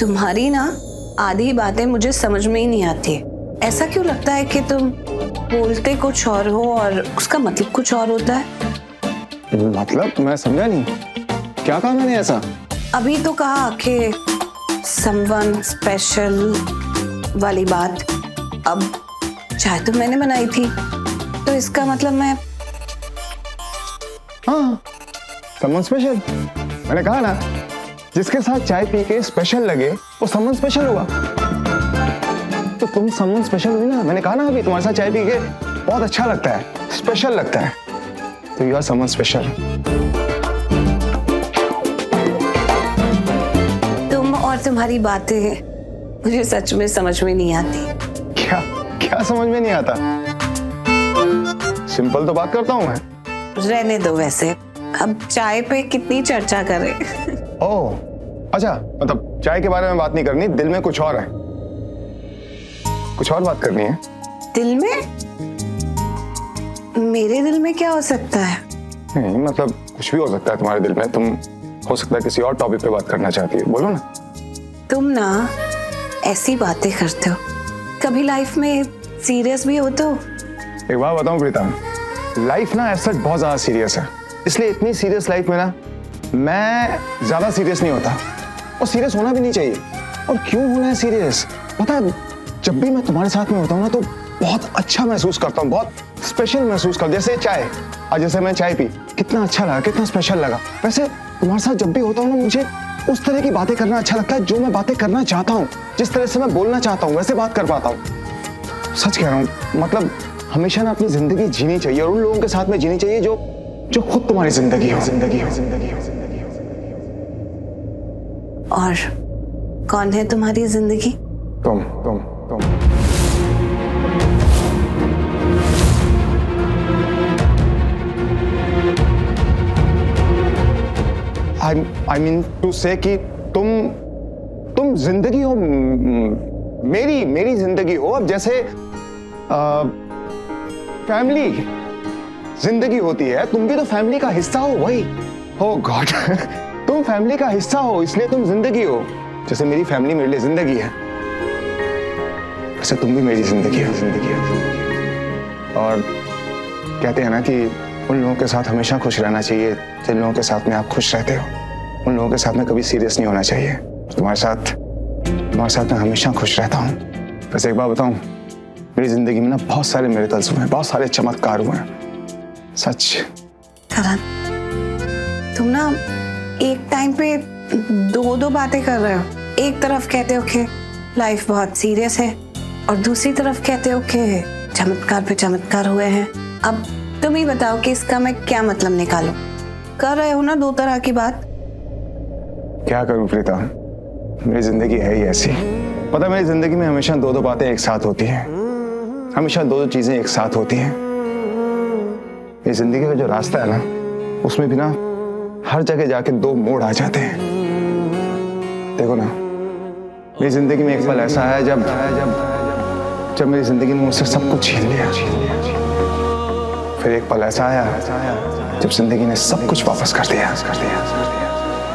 तुम्हारी ना आधी बातें मुझे समझ में ही नहीं आती। ऐसा क्यों लगता है कि तुम बोलते कुछ और हो और उसका मतलब कुछ और होता है? मतलब मैं समझा नहीं, क्या कहा मैंने ऐसा? अभी तो कहा कि समवन स्पेशल वाली बात, अब चाहे तो मैंने बनाई थी, तो इसका मतलब मैं, हाँ समवन स्पेशल मैंने कहा ना, जिसके साथ चाय पी के स्पेशल लगे वो समवन स्पेशल हुआ। तो तुम समवन स्पेशल हुई ना, मैंने कहा ना अभी तुम्हारे साथ चाय पी के बहुत अच्छा लगता है, स्पेशल लगता है, तो यू आर समवन स्पेशल। तुम और तुम्हारी बातें मुझे सच में समझ में नहीं आती। क्या समझ में नहीं आता? सिंपल तो बात करता हूँ मैं। रहने दो, वैसे अब चाय पे कितनी चर्चा करें। ओह अच्छा, मतलब चाय के बारे में बात नहीं करनी, दिल में कुछ और है, कुछ और बात करनी है। दिल में? मेरे दिल में क्या हो सकता है? नहीं मतलब कुछ भी हो सकता है तुम्हारे दिल में। तुम हो सकता है किसी और टॉपिक पे बात करना चाहती हो, बोलो ना। तुम ना ऐसी बातें करते हो, कभी लाइफ में सीरियस भी हो तो? एक बार बताऊं प्रीता, लाइफ ना ऐसा बहुत ज्यादा सीरियस है, इसलिए इतनी सीरियस लाइफ में ना मैं ज्यादा सीरियस नहीं होता, और सीरियस होना भी नहीं चाहिए। और क्यों होना है सीरियस? पता है जब भी मैं तुम्हारे साथ में होता हूँ ना तो बहुत अच्छा महसूस करता हूँ, बहुत स्पेशल महसूस करता हूँ। जैसे चाय, आज जैसे मैं चाय पी, कितना अच्छा लगा, कितना स्पेशल लगा। वैसे तुम्हारे साथ जब भी होता हूँ ना, मुझे उस तरह की बातें करना अच्छा लगता है जो मैं बातें करना चाहता हूँ, जिस तरह से मैं बोलना चाहता हूँ वैसे बात कर पाता हूँ। सच कह रहा हूँ, मतलब हमेशा ना अपनी जिंदगी जीनी चाहिए और उन लोगों के साथ में जीनी चाहिए जो खुद तुम्हारी जिंदगी हो। और कौन है तुम्हारी जिंदगी? तुम। I mean to say कि तुम जिंदगी हो, मेरी जिंदगी हो। अब जैसे फैमिली जिंदगी होती है, तुम भी तो फैमिली का हिस्सा हो। वही हो, गॉड तुम फैमिली का हिस्सा हो, इसलिए तुम जिंदगी हो। जैसे मेरी फैमिली मेरे लिए जिंदगी है, वैसे तुम भी मेरी जिंदगी हो। और कहते हैं ना कि उन लोगों के साथ हमेशा खुश रहना चाहिए जिन लोगों के साथ में आप खुश रहते हो, उन लोगों के साथ में कभी सीरियस नहीं होना चाहिए। तुम्हारे साथ में हमेशा खुश रहता हूँ। वैसे एक बार बताऊँ, मेरी जिंदगी में ना बहुत सारे मिरेकल्स हुए हैं, बहुत सारे चमत्कार हुए हैं, सच। तुम ना एक टाइम पे दो बातें कर रहे हो। एक तरफ कहते हो कि लाइफ बहुत सीरियस है और दूसरी तरफ कहते हो कि चमत्कार पे चमत्कार हुए हैं। अब तुम ही बताओ कि इसका मैं क्या मतलब निकालूं? कर रहे हो ना दो तरह की बात। क्या करूं प्रीता, मेरी जिंदगी है ही ऐसी। पता है मेरी जिंदगी में हमेशा दो बातें एक साथ होती हैं, हमेशा दो चीजें एक साथ होती हैं। मेरी जिंदगी का जो रास्ता है ना, उसमें भी ना हर जगह जाके दो मोड़ आ जाते हैं। देखो ना, मेरी जिंदगी में एक पल ऐसा है जब मेरी जिंदगी ने मुझसे सब कुछ छीन लिया, फिर एक पल ऐसा आया जब जिंदगी ने सब कुछ वापस कर दिया।